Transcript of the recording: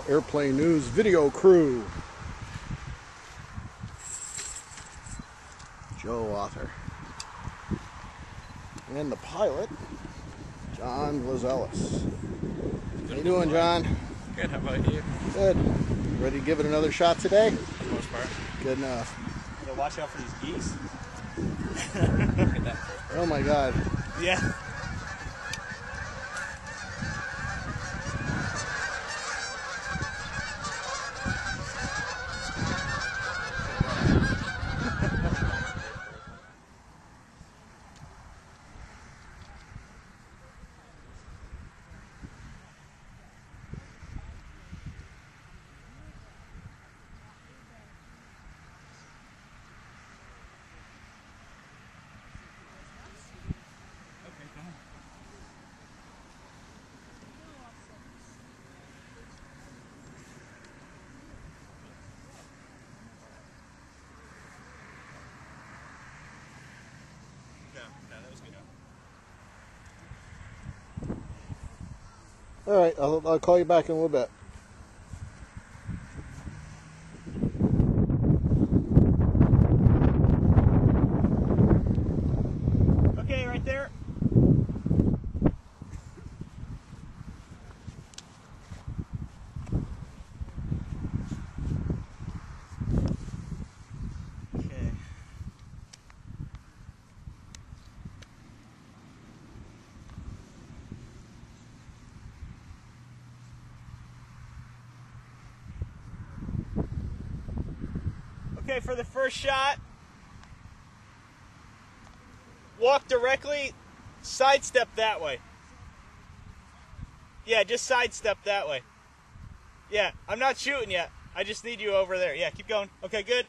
Model Airplane News video crew. Joe Author. And the pilot, John Vazelis. How you doing, John? Good, how about you? Good. Ready to give it another shot today? For the most part. Good enough. Yeah, watch out for these geese. Look at that. Oh my god. Yeah. All right, I'll call you back in a little bit. Okay, right there. Okay. Okay, for the first shot, walk directly, sidestep that way. Yeah, just sidestep that way. Yeah, I'm not shooting yet. I just need you over there. Yeah, keep going. Okay, good.